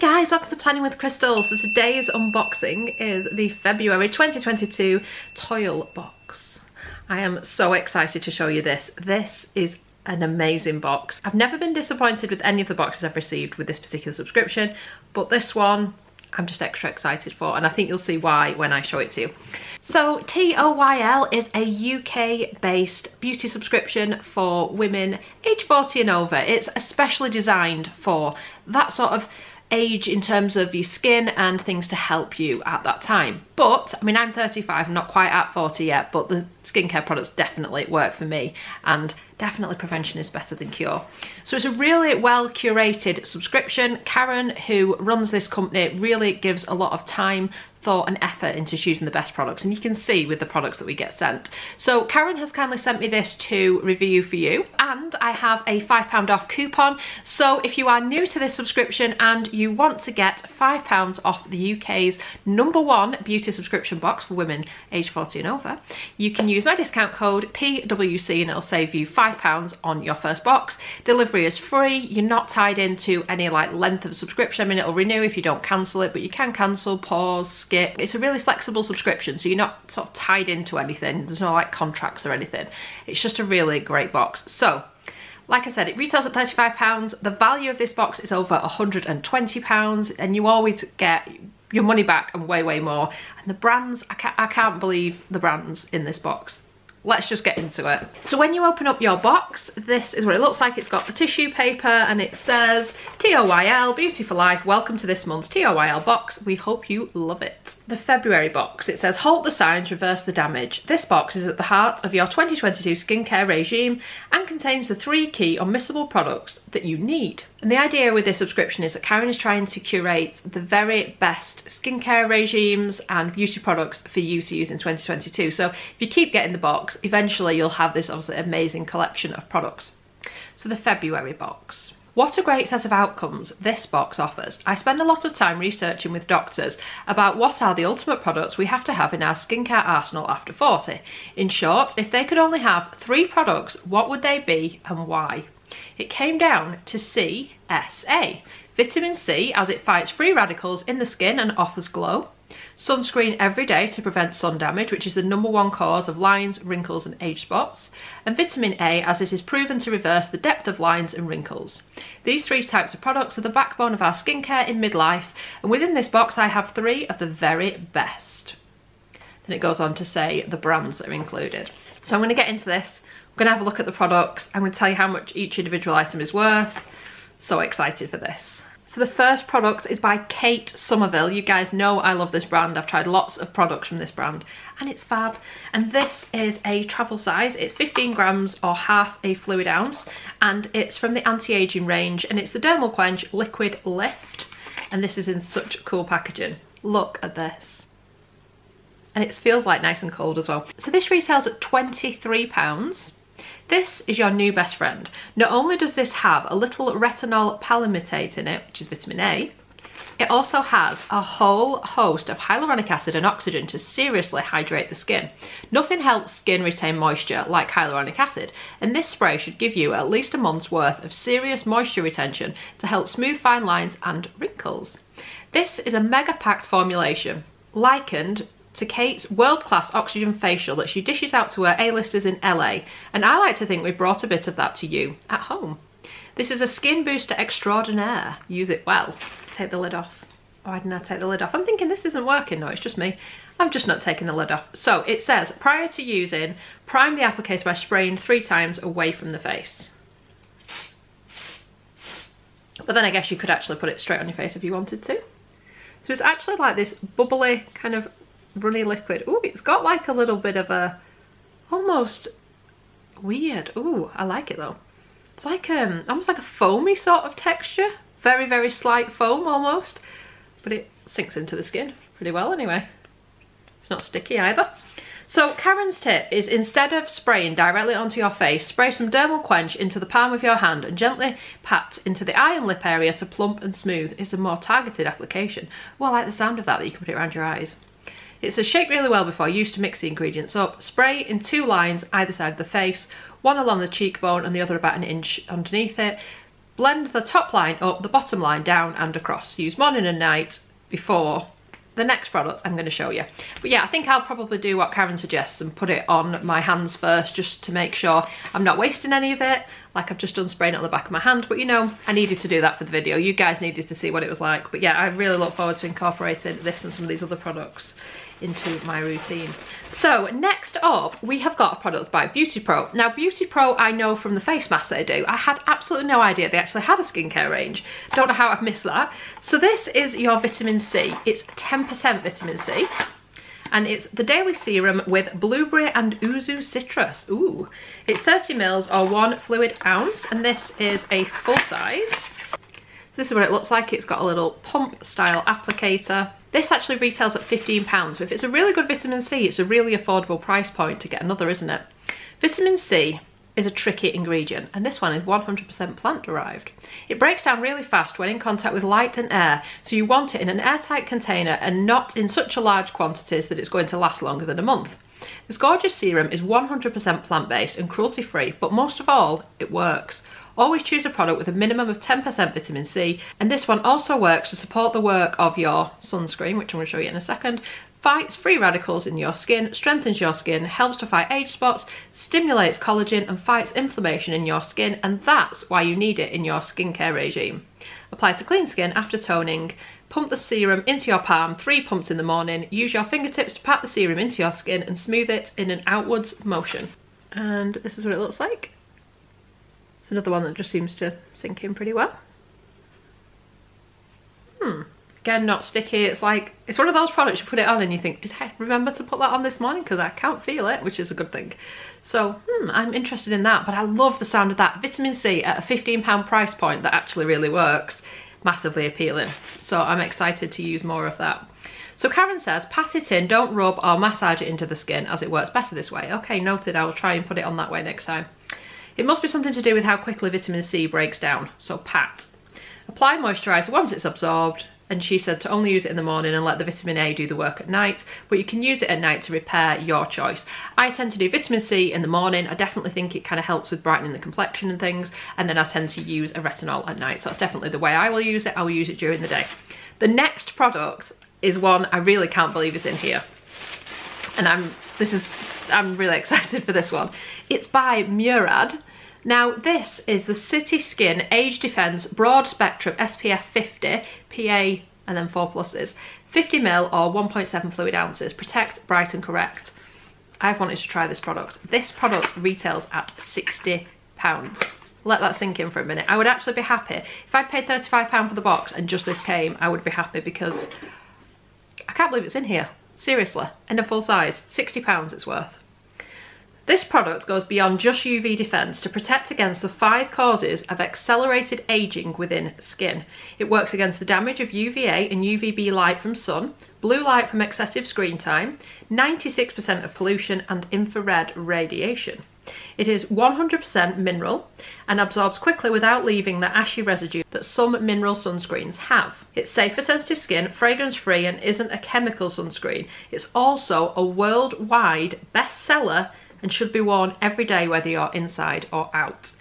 Hey guys, welcome to Planning with Crystal. So today's unboxing is the February 2022 TOYL box. I am so excited to show you this. This is an amazing box. I've never been disappointed with any of the boxes I've received with this particular subscription, but this one I'm just extra excited for, and I think you'll see why when I show it to you. So TOYL is a UK based beauty subscription for women age 40 and over. It's especially designed for that sort of age in terms of your skin and things to help you at that time. But I mean, I'm 35, I'm not quite at 40 yet, but the skincare products definitely work for me, and definitely prevention is better than cure. So it's a really well curated subscription. Karen, who runs this company, really gives a lot of time, thought and effort into choosing the best products, and you can see with the products that we get sent. So Karen has kindly sent me this to review for you, and I have a £5 off coupon. So if you are new to this subscription and you want to get £5 off the UK's #1 beauty subscription box for women aged 40 and over, you can use my discount code PWC and it'll save you £5 on your first box. Delivery is free. You're not tied into any like length of subscription. I mean, it'll renew if you don't cancel it, but you can cancel, pause, skip. It's a really flexible subscription, so you're not sort of tied into anything. There's no like contracts or anything. It's just a really great box. So like I said, it retails at £35. The value of this box is over £120, and you always get your money back and way, way more. And the brands, I can't believe the brands in this box. Let's just get into it. So when you open up your box, this is what it looks like. It's got the tissue paper and it says TOYL, Beauty for Life. Welcome to this month's TOYL box. We hope you love it. The February box, it says halt the signs, reverse the damage. This box is at the heart of your 2022 skincare regime and contains the 3 key unmissable products that you need. And the idea with this subscription is that Karen is trying to curate the very best skincare regimes and beauty products for you to use in 2022. So if you keep getting the box, eventually you'll have this obviously amazing collection of products. So the February box. What a great set of outcomes this box offers. I spend a lot of time researching with doctors about what are the ultimate products we have to have in our skincare arsenal after 40. In short, if they could only have 3 products, what would they be and why? It came down to CSA. Vitamin C, as it fights free radicals in the skin and offers glow. Sunscreen every day to prevent sun damage, which is the #1 cause of lines, wrinkles and age spots. And vitamin A, as it is proven to reverse the depth of lines and wrinkles. These 3 types of products are the backbone of our skincare in midlife, and within this box I have 3 of the very best. Then it goes on to say the brands that are included. So I'm going to get into this. I'm going to have a look at the products. I'm going to tell you how much each individual item is worth. So excited for this. So the first product is by Kate Somerville. You guys know I love this brand. I've tried lots of products from this brand and it's fab. And this is a travel size. It's 15 grams or half a fluid ounce, and it's from the anti-aging range, and it's the Dermal Quench Liquid Lift. And this is in such cool packaging. Look at this. And it feels like nice and cold as well. So this retails at £23. This is your new best friend. Not only does this have a little retinol palmitate in it, which is vitamin A, it also has a whole host of hyaluronic acid and oxygen to seriously hydrate the skin. Nothing helps skin retain moisture like hyaluronic acid, and this spray should give you at least a month's worth of serious moisture retention to help smooth fine lines and wrinkles. This is a mega-packed formulation, likened to Kate's world-class oxygen facial that she dishes out to her A-listers in LA, and I like to think we've brought a bit of that to you at home. This is a skin booster extraordinaire. Use it well. Take the lid off. Oh, I did not take the lid off. I'm thinking this isn't working. No, it's just me. I'm just not taking the lid off. So it says, prior to using, prime the applicator by spraying 3 times away from the face. But then I guess you could actually put it straight on your face if you wanted to. So it's actually like this bubbly kind of runny liquid. Oh, it's got like a little bit of a almost weird, oh, I like it though. It's like almost like a foamy sort of texture, very, very slight foam almost, but it sinks into the skin pretty well anyway. It's not sticky either. So Karen's tip is, instead of spraying directly onto your face, spray some Dermal Quench into the palm of your hand and gently pat into the eye and lip area to plump and smooth. It's a more targeted application. Well, I like the sound of that, that you can put it around your eyes. It says shake really well before use to mix the ingredients up. Spray in 2 lines either side of the face, one along the cheekbone and the other about an inch underneath it. Blend the top line up, the bottom line down and across. Use morning and night before the next product I'm going to show you. But yeah, I think I'll probably do what Karen suggests and put it on my hands first, just to make sure I'm not wasting any of it. Like, I've just done spraying it on the back of my hand, but you know, I needed to do that for the video. You guys needed to see what it was like. But yeah, I really look forward to incorporating this and some of these other products into my routine. So next up, we have got products by Beauty Pro. Now, Beauty Pro, I know from the face masks they do, I had absolutely no idea they actually had a skincare range. Don't know how I've missed that. So this is your vitamin C. It's 10% vitamin C, and it's the daily serum with blueberry and ouzu citrus. Ooh, it's 30 mils or 1 fluid ounce, and this is a full size. This is what it looks like. It's got a little pump style applicator. This actually retails at £15, so if it's a really good vitamin C, it's a really affordable price point to get another, isn't it? Vitamin C is a tricky ingredient, and this one is 100% plant derived. It breaks down really fast when in contact with light and air, so you want it in an airtight container and not in such a large quantities that it's going to last longer than a month. This gorgeous serum is 100% plant-based and cruelty-free, but most of all, it works. Always choose a product with a minimum of 10% vitamin C, and this one also works to support the work of your sunscreen, which I'm going to show you in a second, fights free radicals in your skin, strengthens your skin, helps to fight age spots, stimulates collagen and fights inflammation in your skin, and that's why you need it in your skincare regime. Apply to clean skin after toning, pump the serum into your palm, 3 pumps in the morning, use your fingertips to pat the serum into your skin and smooth it in an outwards motion. And this is what it looks like. It's another one that just seems to sink in pretty well. Again, not sticky. It's like, it's one of those products you put it on and you think, did I remember to put that on this morning? Because I can't feel it, which is a good thing. So I'm interested in that, but I love the sound of that. Vitamin C at a £15 price point that actually really works. Massively appealing. So I'm excited to use more of that. So Karen says, pat it in, don't rub or massage it into the skin, as it works better this way. Okay, noted. I will try and put it on that way next time. It must be something to do with how quickly vitamin C breaks down, so pat. Apply moisturiser once it's absorbed, and she said to only use it in the morning and let the vitamin A do the work at night, but you can use it at night to repair, your choice. I tend to do vitamin C in the morning. I definitely think it kind of helps with brightening the complexion and things, and then I tend to use a retinol at night, so that's definitely the way I will use it. I will use it during the day. The next product is one I really can't believe is in here, and I'm really excited for this one. It's by Murad. Now, this is the City Skin Age Defense Broad Spectrum SPF 50, PA and then 4+, 50 ml or 1.7 fluid ounces. Protect, bright and correct. I've wanted to try this product. This product retails at £60. Let that sink in for a minute. I would actually be happy. If I paid £35 for the box and just this came, I would be happy, because I can't believe it's in here. Seriously, in a full size, £60 it's worth. This product goes beyond just UV defense to protect against the 5 causes of accelerated aging within skin. It works against the damage of UVA and UVB light from sun, blue light from excessive screen time, 96% of pollution and infrared radiation. It is 100% mineral and absorbs quickly without leaving the ashy residue that some mineral sunscreens have. It's safe for sensitive skin, fragrance free, and isn't a chemical sunscreen. It's also a worldwide bestseller and should be worn every day, whether you're inside or out.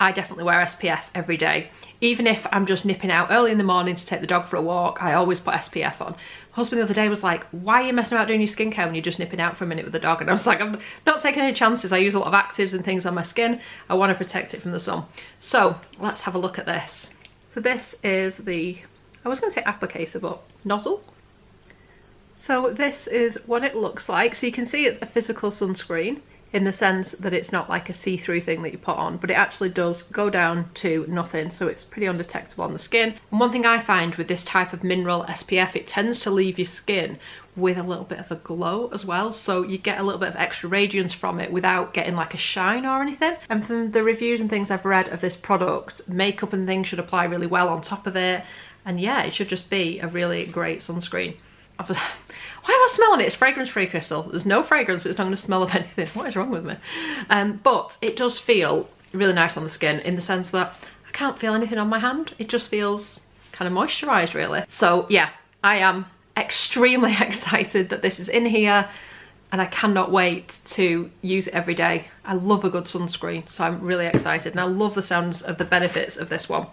I definitely wear SPF every day. Even if I'm just nipping out early in the morning to take the dog for a walk, I always put SPF on. My husband the other day was like, why are you messing about doing your skincare when you're just nipping out for a minute with the dog? And I was like, I'm not taking any chances. I use a lot of actives and things on my skin. I want to protect it from the sun. So let's have a look at this. So this is the, I was going to say applicator, but nozzle. So this is what it looks like. So you can see it's a physical sunscreen, in the sense that it's not like a see-through thing that you put on, but it actually does go down to nothing, so it's pretty undetectable on the skin. And one thing I find with this type of mineral SPF, it tends to leave your skin with a little bit of a glow as well, so you get a little bit of extra radiance from it without getting like a shine or anything. And from the reviews and things I've read of this product, makeup and things should apply really well on top of it, and yeah, it should just be a really great sunscreen. Why am I smelling it? It's fragrance free, Crystal. There's no fragrance, it's not going to smell of anything. What is wrong with me? But it does feel really nice on the skin, in the sense that I can't feel anything on my hand. It just feels kind of moisturised, really. So yeah, I am extremely excited that this is in here. and I cannot wait to use it every day. I love a good sunscreen, so I'm really excited, and I love the sounds of the benefits of this one.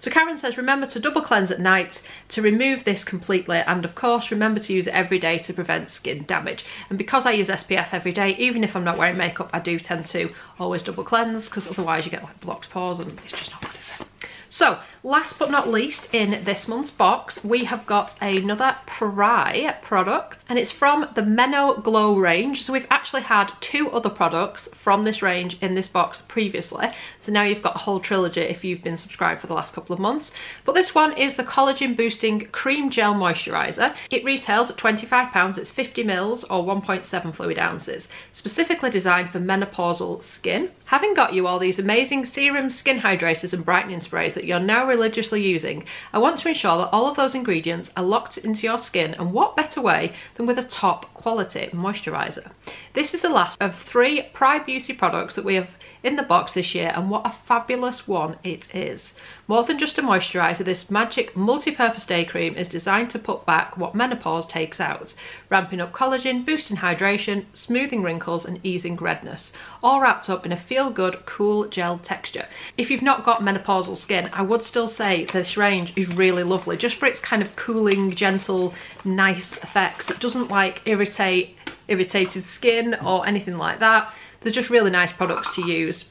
So Karen says, remember to double cleanse at night to remove this completely, and of course remember to use it every day to prevent skin damage. And because I use SPF every day, even if I'm not wearing makeup, I do tend to always double cleanse, because otherwise you get like blocked pores and it's just not good, is it? So, last but not least, in this month's box, we have got another Prai product, and it's from the Meno Glow range. So we've actually had two other products from this range in this box previously. So now you've got a whole trilogy if you've been subscribed for the last couple of months. But this one is the Collagen Boosting Cream Gel Moisturiser. It retails at £25, it's 50ml or 1.7 fluid ounces, specifically designed for menopausal skin. Having got you all these amazing serums, skin hydrators and brightening sprays that you're now religiously using, I want to ensure that all of those ingredients are locked into your skin, and what better way than with a top quality moisturiser. This is the last of three Prai Beauty products that we have in the box this year, and what a fabulous one it is. More than just a moisturiser, this magic multi-purpose day cream is designed to put back what menopause takes out, ramping up collagen, boosting hydration, smoothing wrinkles and easing redness, all wrapped up in a feel-good cool gel texture. If you've not got menopausal skin, I would still say this range is really lovely, just for its kind of cooling, gentle, nice effects. It doesn't like irritated skin or anything like that. They're just really nice products to use.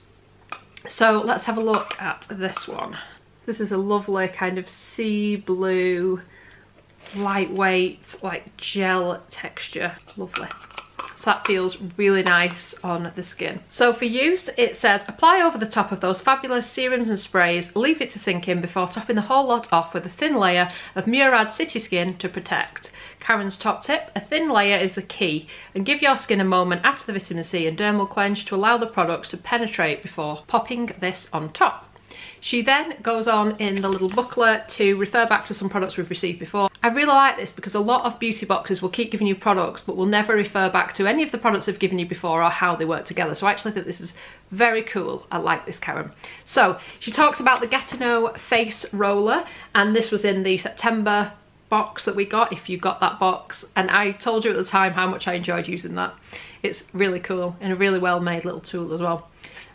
So let's have a look at this one. This is a lovely kind of sea blue, lightweight, like gel texture. Lovely. So that feels really nice on the skin. So for use, it says, apply over the top of those fabulous serums and sprays, leave it to sink in before topping the whole lot off with a thin layer of Murad City Skin to protect. Karen's top tip, a thin layer is the key, and give your skin a moment after the vitamin C and dermal quench to allow the products to penetrate before popping this on top. She then goes on in the little booklet to refer back to some products we've received before. I really like this because a lot of beauty boxes will keep giving you products but will never refer back to any of the products they've given you before or how they work together. So I actually think this is very cool. I like this, Karen. So she talks about the Gatineau face roller, and this was in the September box that we got, if you got that box, and I told you at the time how much I enjoyed using that. It's really cool and a really well made little tool as well.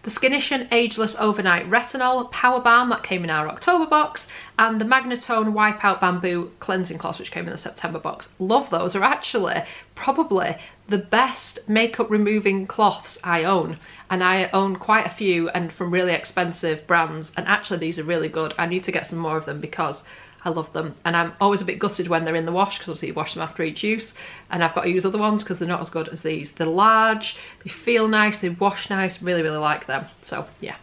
The Skinition Ageless Overnight Retinol Power Balm, that came in our October box, and the Magnetone Wipeout Bamboo Cleansing Cloths, which came in the September box. Love those. Are actually probably the best makeup removing cloths I own, and I own quite a few, and from really expensive brands, and actually these are really good. I need to get some more of them because I love them, and I'm always a bit gutted when they're in the wash, because obviously you wash them after each use, and I've got to use other ones because they're not as good as these. They're large, they feel nice, they wash nice, really, really like them. So yeah,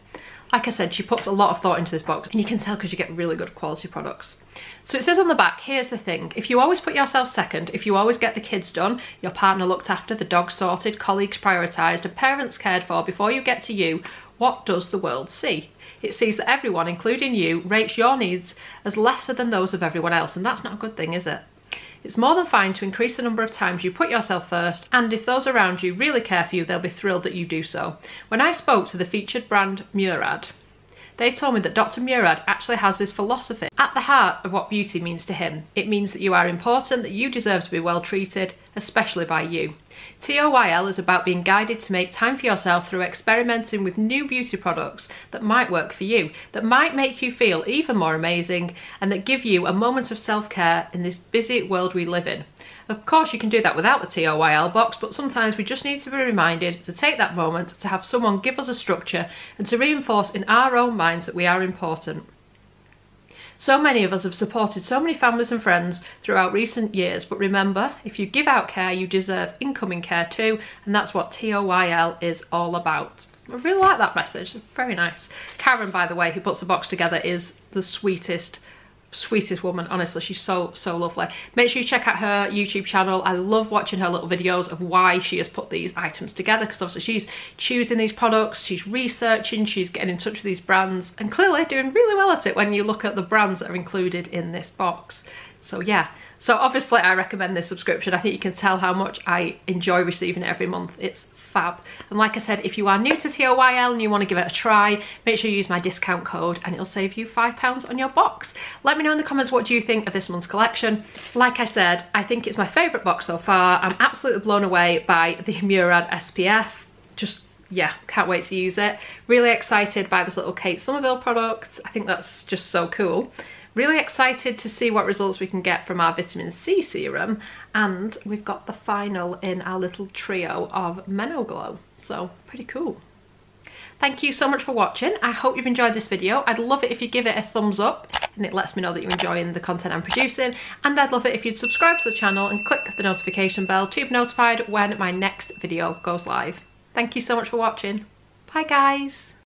like I said, she puts a lot of thought into this box, and you can tell because you get really good quality products. So it says on the back, here's the thing, if you always put yourself second, if you always get the kids done, your partner looked after, the dog sorted, colleagues prioritised and parents cared for before you get to you, what does the world see? It sees that everyone, including you, rates your needs as lesser than those of everyone else, and that's not a good thing, is it? It's more than fine to increase the number of times you put yourself first, and if those around you really care for you, they'll be thrilled that you do so. When I spoke to the featured brand Murad, they told me that Dr. Murad actually has this philosophy at the heart of what beauty means to him. It means that you are important, that you deserve to be well treated, especially by you. TOYL is about being guided to make time for yourself through experimenting with new beauty products that might work for you, that might make you feel even more amazing, and that give you a moment of self-care in this busy world we live in. Of course you can do that without the TOYL box, but sometimes we just need to be reminded to take that moment, to have someone give us a structure, and to reinforce in our own minds that we are important. So many of us have supported so many families and friends throughout recent years, but remember, if you give out care, you deserve incoming care too, and that's what TOYL is all about. I really like that message, very nice. Karen, by the way, who puts the box together, is the sweetest woman, honestly. She's so lovely. Make sure you check out her YouTube channel. I love watching her little videos of why she has put these items together, because obviously she's choosing these products, she's researching, she's getting in touch with these brands, and clearly doing really well at it when you look at the brands that are included in this box. So yeah, so obviously I recommend this subscription. I think you can tell how much I enjoy receiving it every month. It's fab. And like I said, if you are new to TOYL and you want to give it a try, make sure you use my discount code and it'll save you £5 on your box. Let me know in the comments, what do you think of this month's collection? Like I said, I think it's my favourite box so far. I'm absolutely blown away by the Murad SPF. Just, yeah, can't wait to use it. Really excited by this little Kate Somerville product. I think that's just so cool. Really excited to see what results we can get from our vitamin C serum, and we've got the final in our little trio of Meno Glow, so pretty cool. Thank you so much for watching. I hope you've enjoyed this video. I'd love it if you give it a thumbs up, and it lets me know that you're enjoying the content I'm producing, and I'd love it if you'd subscribe to the channel and click the notification bell to be notified when my next video goes live. Thank you so much for watching. Bye guys.